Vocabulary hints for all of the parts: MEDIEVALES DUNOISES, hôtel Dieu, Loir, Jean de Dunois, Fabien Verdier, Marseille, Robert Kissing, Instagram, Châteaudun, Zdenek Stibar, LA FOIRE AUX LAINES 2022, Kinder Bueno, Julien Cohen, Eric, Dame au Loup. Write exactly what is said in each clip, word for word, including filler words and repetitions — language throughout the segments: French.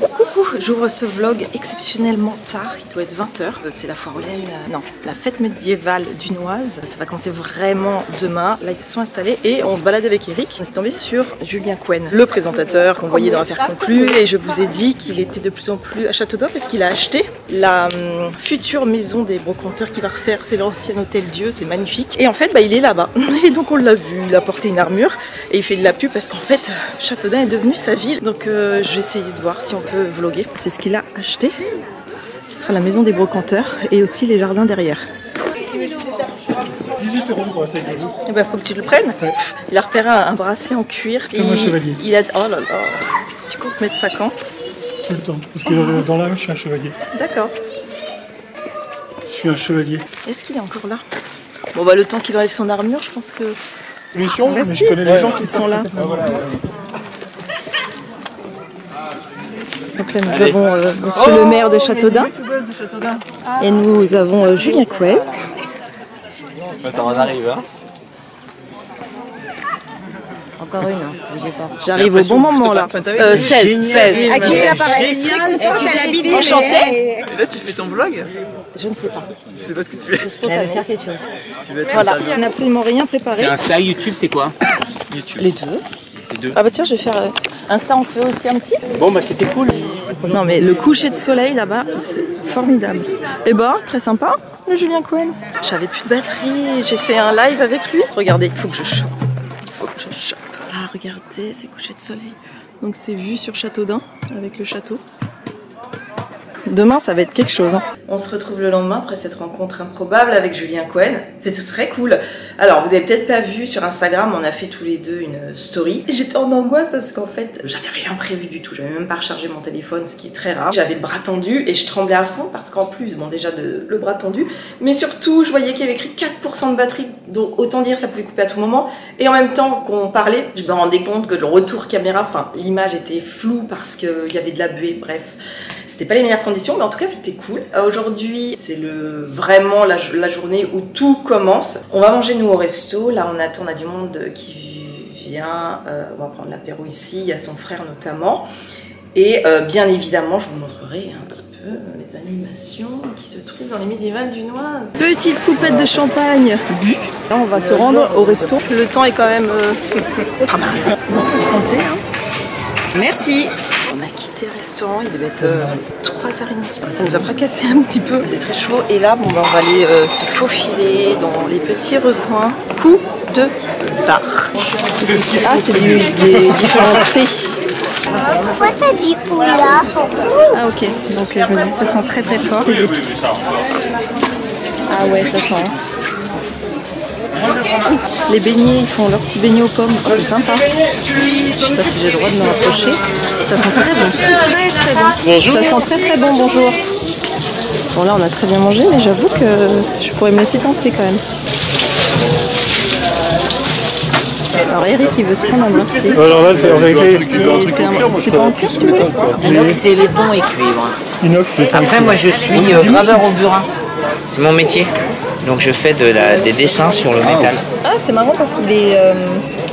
Coucou, j'ouvre ce vlog exceptionnellement tard, il doit être vingt heures. C'est la foire aux laines, euh, non, la fête médiévale dunoise. Ça va commencer vraiment demain. Là, ils se sont installés et on se balade avec Eric. On est tombé sur Julien Cohen, le présentateur qu'on voyait dans Affaires conclues. Et je vous ai dit qu'il était de plus en plus à Châteaudun parce qu'il a acheté la hum, future maison des brocanteurs qu'il va refaire. C'est l'ancien hôtel Dieu, c'est magnifique. Et en fait, bah, il est là-bas. Et donc, on l'a vu, il a porté une armure et il fait de la pub parce qu'en fait, Châteaudun est devenu sa ville. Donc, euh, j'ai essayé de voir si on peut vlogger. C'est ce qu'il a acheté. Ce sera la maison des brocanteurs et aussi les jardins derrière. dix-huit euros pour un sac de loup. Eh ben, faut que tu le prennes. Ouais. Il a repéré un bracelet en cuir. Comme il, un chevalier. Il a... Oh là là. Tu comptes mettre ça quand? Tout le temps. Parce que oh. Dans l'âme, je suis un chevalier. D'accord. Je suis un chevalier. Est-ce qu'il est encore là? Bon, bah, le temps qu'il enlève son armure, je pense que... Mission, ah, mais je connais ouais, les gens ouais, qui sont là. Ah, voilà, ouais. Donc là, nous Allez. avons euh, monsieur oh, le maire de Châteaudun. Ah. Et nous avons euh, Julien Cohen. Attends, on arrive, hein. Encore une, hein. J'ai pas. J'arrive au bon moment, là. Euh, seize, seize. À qui l'appareil? Enchantée. Et là, tu fais ton vlog? Je ne fais pas. Je sais pas ce que tu fais. Je vais faire quelque chose. Tu vas être voilà, on n'a absolument rien préparé. C'est Insta, YouTube, c'est quoi? YouTube. Les deux. Les deux. Ah bah tiens, je vais faire... Euh... Insta, on se fait aussi un petit. Bon bah c'était cool. Non mais le coucher de soleil là-bas, c'est formidable. Et bah très sympa, le Julien Cohen. J'avais plus de batterie, j'ai fait un live avec lui. Regardez, il faut que je chope. Il faut que je chope. Ah regardez, c'est coucher de soleil. Donc c'est vu sur Châteaudun, avec le château. Demain, ça va être quelque chose. Hein. On se retrouve le lendemain après cette rencontre improbable avec Julien Cohen. C'était très cool. Alors, vous avez peut-être pas vu sur Instagram, on a fait tous les deux une story. J'étais en angoisse parce qu'en fait, j'avais rien prévu du tout. J'avais même pas rechargé mon téléphone, ce qui est très rare. J'avais le bras tendu et je tremblais à fond parce qu'en plus, bon, déjà de, le bras tendu, mais surtout, je voyais qu'il y avait écrit quatre pour cent de batterie. Donc, autant dire, ça pouvait couper à tout moment. Et en même temps qu'on parlait, je me rendais compte que le retour caméra, enfin, l'image était floue parce qu'il y avait de la buée, bref. C'était pas les meilleures conditions, mais en tout cas c'était cool. Aujourd'hui, c'est le vraiment la, la journée où tout commence. On va manger nous au resto. Là, on attend, on a du monde qui vient. Euh, on va prendre l'apéro ici. Il y a son frère notamment. Et euh, bien évidemment, je vous montrerai un petit peu les animations qui se trouvent dans les médiévales dunoises. Petite coupette de champagne. Bu. Là, on va se rendre au resto. Le temps est quand même euh... pas mal. Bon, santé. Hein. Merci. On a quitté le restaurant, il devait être euh, trois heures trente. Ça nous a fracassé un petit peu, c'est très chaud. Et là, bon, bah, on va aller euh, se faufiler dans les petits recoins. Coup de barre. Ah, c'est des, des différents thés. Pourquoi t'as dit coup là? Ah, ok. Donc je me dis ça sent très très fort. Ah ouais, ça sent. Les beignets, ils font leurs petits beignets aux pommes, oh, c'est sympa. Je sais pas si j'ai le droit de me rapprocher. Ça sent très bon, très très bon. Bonjour. Ça sent très très bon, bonjour. Bon là on a très bien mangé, mais j'avoue que je pourrais me laisser tenter quand même. Alors Eric il veut se prendre un bracelet. Alors là c'est en vérité, c'est pas en cuir, tu veux? Inox c'est les bons et cuivre. Inox. Après moi je suis euh, graveur au burin, c'est mon métier. Donc je fais de la, des dessins sur le métal. Ah c'est marrant parce qu'il est euh,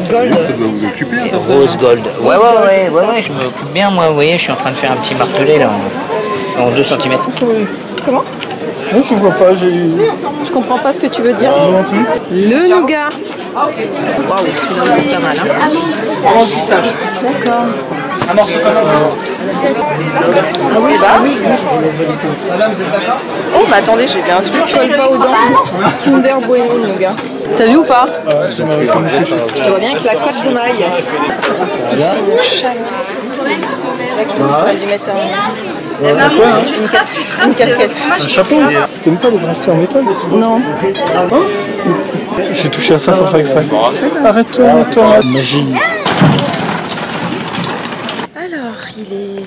gold. Ça doit vous occuper. Rose gold. Ouais ouais ouais, ouais, ouais je m'occupe bien moi, vous voyez, je suis en train de faire un petit martelet là en deux centimètres. Comment? Non je vois pas, j'ai... Je comprends pas ce que tu veux dire. Le nougat. Waouh, celui-là c'est pas mal hein. En puissage. D'accord. Un morceau comme ça. Ah oui, bah oui. Madame, vous êtes d'accord? Oh, bah attendez, j'ai bien un truc. Je colle pas aux dents. Kinder Bueno, mon gars. T'as vu ou pas? Je te vois bien avec la cote de maille. Je vais lui mettre un... Euh, bah, quoi, hein. Tu traces, tu traces, une casquette, un chapeau. T'aimes pas les bracelets en métal? Non. Ah bon? J'ai touché à ça sans faire exprès. Arrête-toi, arrête-toi. Magie. Alors, il est,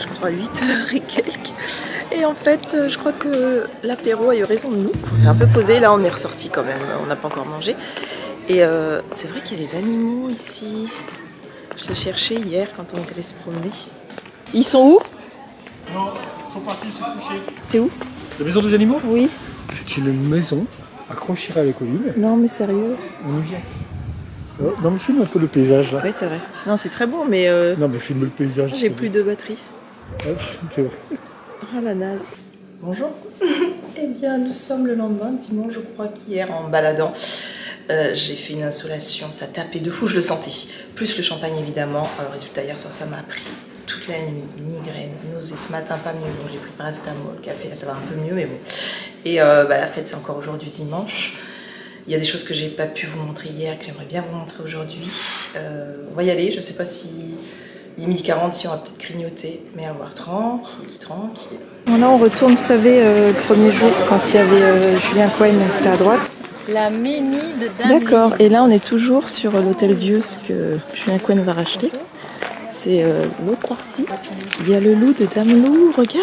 je crois, huit heures et quelques. Et en fait, je crois que l'apéro a eu raison de nous. On s'est un peu posé, là on est ressorti quand même, on n'a pas encore mangé. Et euh, c'est vrai qu'il y a des animaux ici. Je le cherchais hier quand on était allé se promener. Ils sont où? Non, ils sont partis se coucher. C'est où? La maison des animaux? Oui. C'est une maison accrochée à la colline. Non mais sérieux. On y vient. Oh, non mais filme un peu le paysage là. Oui c'est vrai. Non c'est très beau mais... Euh... Non mais filme le paysage. J'ai plus de batterie. Ah la naze. Bonjour. Eh bien, nous sommes le lendemain, dimanche, je crois qu'hier, en me baladant, euh, j'ai fait une insolation, ça tapait de fou, je le sentais. Plus le champagne, évidemment. Alors, résultat, hier soir, ça m'a pris toute la nuit, migraine, nausée, ce matin, pas mieux. Donc, j'ai pris paracétamol, café, là, ça va un peu mieux, mais bon. Et euh, bah, la fête, c'est encore aujourd'hui, dimanche. Il y a des choses que j'ai pas pu vous montrer hier, que j'aimerais bien vous montrer aujourd'hui. Euh, on va y aller, je sais pas si... Il est midi quarante, si on va peut-être grignoter, mais à voir, tranquille, tranquille. Bon, là on retourne, vous savez, euh, le premier jour quand il y avait euh, Julien Cohen, c'était à droite. La ménie de Dame. D'accord, et là on est toujours sur euh, l'hôtel Dieu, ce que Julien Cohen va racheter. C'est euh, l'autre partie. Il y a le loup de Dame Loup, regarde.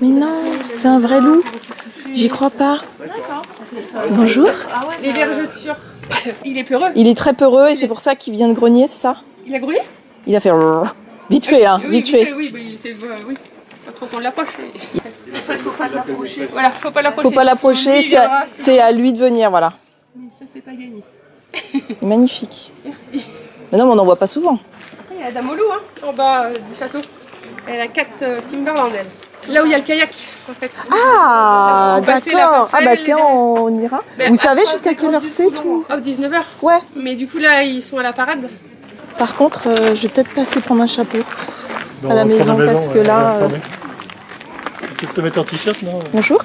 Mais non, c'est un vrai loup. J'y crois pas. D'accord. Bonjour. Ah ouais, les verges de sûr. Il est peureux. Il est très peureux et c'est pour ça qu'il vient de grogner, c'est ça? Il a grogné? Il a fait vite fait, hein, oui, vite, vite fait. fait. Oui, mais c'est euh, oui, pas trop qu'on l'approche. Oui. En fait, faut pas l'approcher. Voilà, faut pas l'approcher. Faut pas l'approcher, c'est à, à lui de venir, voilà. Mais ça, c'est pas gagné. Magnifique. Merci. Mais non, mais on n'en voit pas souvent. Après, il y a la Dame au Loup, hein, en bas euh, du château. Elle a quatre euh, Timberland, elle. Là où il y a le kayak, en fait. Ah, d'accord. Ah bah tiens, on, on ira. Ben, vous savez jusqu'à quelle heure c'est tout? Oh, dix-neuf heures. Ouais. Mais du coup, là, ils sont à la parade. Par contre, euh, je vais peut-être passer prendre un chapeau bon, à la maison, la maison parce que euh, là... Euh... Peut-être te mettre un t-shirt, non? Bonjour.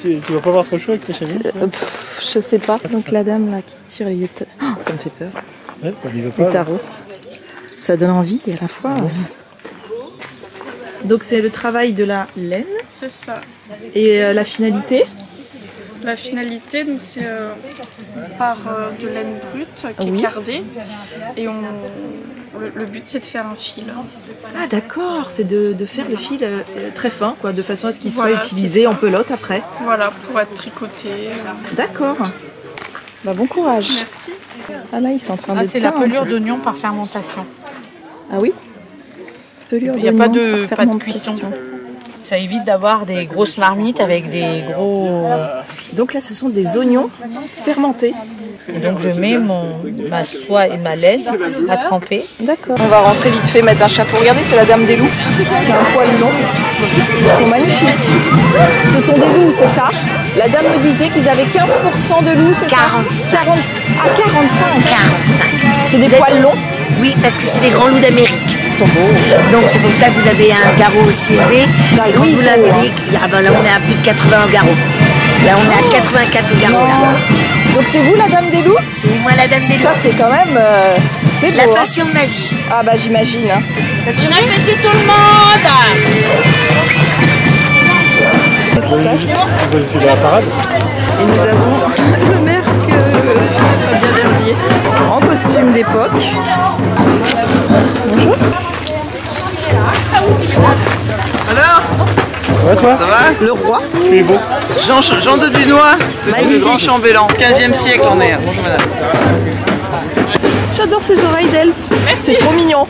Tu, tu vas pas avoir trop chaud avec tes chemises? euh, pff, Je sais pas. Donc la dame là qui tire les... Oh, ça me fait peur. Ouais, bah, il veut pas, les tarots. Ça donne envie et à la fois... Ah ouais. euh... Donc c'est le travail de la laine. C'est ça. Et euh, la finalité? La finalité, donc c'est euh, par euh, de laine brute qui oui. est cardée et on, le, le but c'est de faire un fil. Ah d'accord, c'est de, de faire le fil euh, très fin, quoi, de façon à ce qu'il voilà, soit utilisé en pelote après. Voilà, pour être tricoté. D'accord. Bah, bon courage. Merci. Ah là, ils sont en train ah, de. C'est la pelure d'oignon par fermentation. Ah oui. Pelure d'oignon. Il n'y a pas de, pas de cuisson. Ça évite d'avoir des grosses marmites avec des gros... Donc là, ce sont des oignons fermentés. Et donc je mets mon, ma soie et ma laine à tremper. D'accord. On va rentrer vite fait, mettre un chapeau. Regardez, c'est la Dame des Loups. C'est un poil long. Ils sont magnifiques. Ce sont des loups, c'est ça? La dame me disait qu'ils avaient quinze pour cent de loups, c'est ça? quarante-cinq. quarante... Ah, quarante-cinq. quarante-cinq. C'est des poils longs? Oui, parce que c'est des grands loups d'Amérique. Sont beaux. Donc c'est pour ça que vous avez un garrot aussi élevé. Dans les grands loups d'Amérique, ah ben là on est à plus de quatre-vingts au garrot. Là on est à quatre-vingt-quatre au garrot. Là. Donc c'est vous la Dame des Loups? C'est moi la Dame des Loups. Ça c'est quand même... Euh, c'est beau. La passion hein. de ma vie. Ah bah j'imagine. Hein. Je répète de tout le monde. Qu'est-ce qui se passe? C'est la parade. Et nous avons le maire que Fabien Verdier en costume d'époque. Bonjour. Alors? Ouais, toi? Ça va? Le roi? Oui, bon. Jean, Jean de Dunois, le grand chambellan, quinzième siècle on est. Bonjour madame. J'adore ces oreilles d'elfe, c'est trop mignon.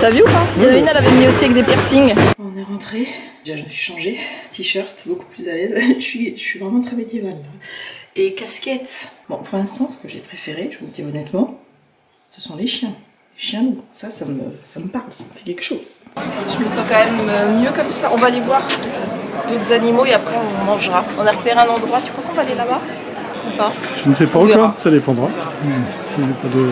T'as vu ou pas? Il y en a une, elle avait mis aussi avec des piercings. On est rentré, déjà je me suis changée, t-shirt, beaucoup plus à l'aise. je, suis, je suis vraiment très médiévale. Et casquette. Bon, pour l'instant, ce que j'ai préféré, je vous le dis honnêtement, ce sont les chiens. Chien, ça, ça me, ça me parle, ça me fait quelque chose. Je me sens quand même mieux comme ça. On va aller voir d'autres animaux et après on mangera. On a repéré un endroit. Tu crois qu'on va aller là-bas ou pas? Je ne sais pas encore, ça dépendra. Mmh. Il n'y a pas de...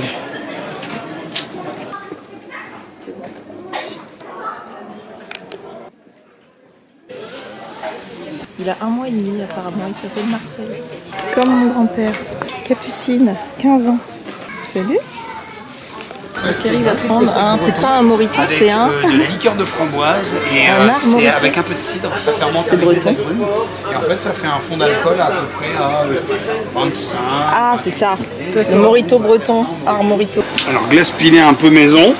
Il a un mois et demi apparemment, il s'appelle Marseille. Comme mon grand-père, Capucine, quinze ans. Salut. Eric va prendre un, c'est pas un moriton, c'est un... Euh, de la liqueur de framboise, et euh, c'est avec un peu de cidre, ça fermente avec des agrumes. Et en fait, ça fait un fond d'alcool à peu près à vingt-cinq. Ah, c'est ça, le morito breton, ah, morito. Alors, glace pilée un peu maison,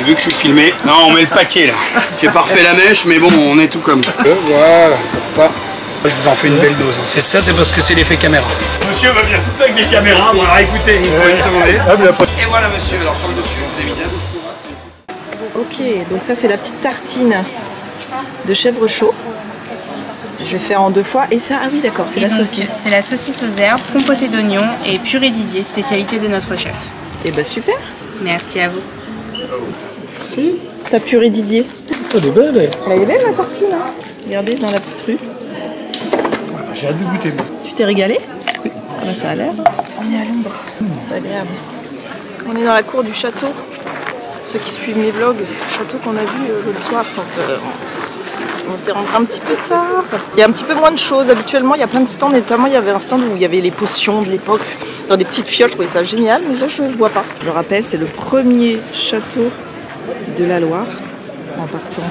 et vu que je suis filmé, non, on met le paquet là. J'ai pas refait la mèche, mais bon, on est tout comme ça. Voilà, pas. Je vous en fais une belle dose. C'est ça, c'est parce que c'est l'effet caméra. Monsieur va venir tout avec des caméras. Alors écoutez, il faut lui demander. Et voilà, monsieur. Alors sur le dessus, je vous ai mis la dose pour moi. Ok, donc ça, c'est la petite tartine de chèvre chaud. Je vais faire en deux fois. Et ça, ah oui, d'accord, c'est la saucisse. C'est la saucisse aux herbes, compotée d'oignons et purée d'Idier, spécialité de notre chef. Et bah super. Merci à vous. Merci. ta purée Didier. Elle est belle, elle. Elle est belle, la tartine. Hein. Regardez, dans la petite rue. Voilà, j'ai hâte de goûter. Tu t'es régalé? Oui. Ah ben, ça a l'air. On est à l'ombre. Mmh. C'est agréable. On est dans la cour du château. Ceux qui suivent mes vlogs, le château qu'on a vu euh, l'autre soir quand euh, on était rentré un petit peu tard. Il y a un petit peu moins de choses. Habituellement, il y a plein de stands. Notamment, il y avait un stand où il y avait les potions de l'époque dans des petites fioles. Je trouvais ça génial, mais là, je ne le vois pas. Je le rappelle, c'est le premier château de la Loire en partant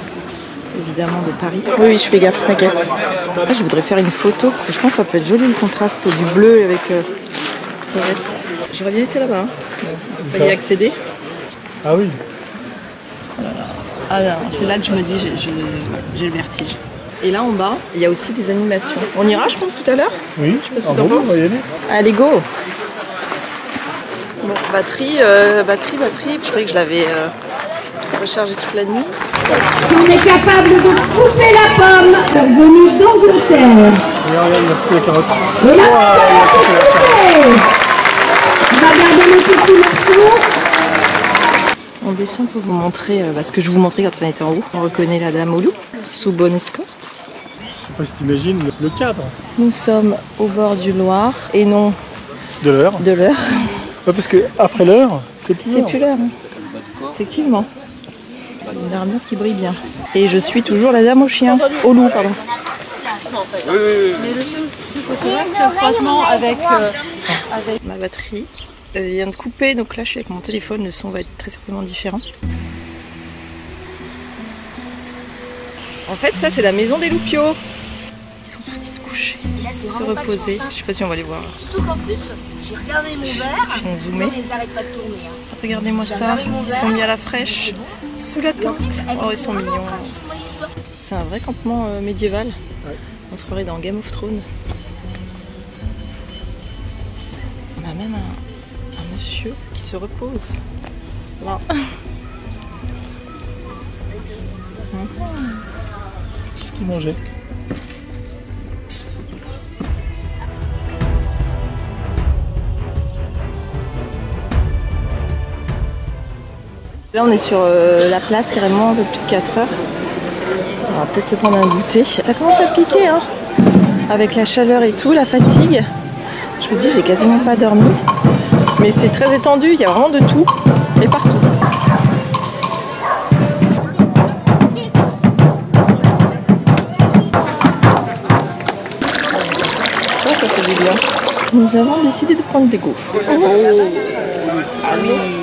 évidemment de Paris. Oui, oui, je fais gaffe, t'inquiète. Là, je voudrais faire une photo parce que je pense que ça peut être joli le contraste du bleu avec euh, le reste. J'aurais bien été là-bas. Hein. On va y accéder. Ah oui. Ah c'est là que je me dis j'ai le vertige. Et là en bas, il y a aussi des animations. On ira je pense tout à l'heure. Oui. Je sais pas ce que t'en penses. Allez go. Bon, batterie, euh, batterie, batterie. Je croyais que je l'avais euh, rechargée toute la nuit. Si on est capable de couper la pomme, c'est venu d'Angleterre. Regarde, il y a plus la carotte. Et là, on va garder le petit morceau. On descend pour vous montrer euh, ce que je vous montrais quand on était en haut. On reconnaît la Dame au Loup, sous bonne escorte. Je sais pas si t'imagines le cadre. Nous sommes au bord du Loir et non de l'heure. De l'heure. Ouais, parce que après l'heure, c'est plus l'heure. C'est plus l'heure. Effectivement. Une armure qui brille bien. Et je suis toujours la Dame au chien, au loup, pardon. Oui, oui, oui. Mais le côté là, c'est croisement avec, euh, avec ma batterie. Elle vient de couper, donc là je suis avec mon téléphone, le son va être très certainement différent. En fait ça c'est la maison des loupiots. Ils sont partis se coucher, là, se reposer, je sais pas si on va les voir. Surtout qu'en plus, j'ai regardé mon verre, je viens zoomer. Non, ils arrêtent pas de tourner, hein. Regardez-moi ça, ils verre, sont mis à la fraîche, bon. Sous la tente. Oh ils sont mignons. C'est un vrai campement euh, médiéval, ouais. On se croirait dans Game of Thrones. On a même un... qui se repose. Là. C'est tout ce qu'il mangeait. Là on est sur euh, la place carrément de plus de quatre heures. On va peut-être se prendre un goûter. Ça commence à piquer hein. Avec la chaleur et tout, la fatigue. Je vous dis j'ai quasiment pas dormi. Mais c'est très étendu, il y a vraiment de tout et partout. Ça, ça fait du bien. Nous avons décidé de prendre des gaufres. Oh. Ah oui.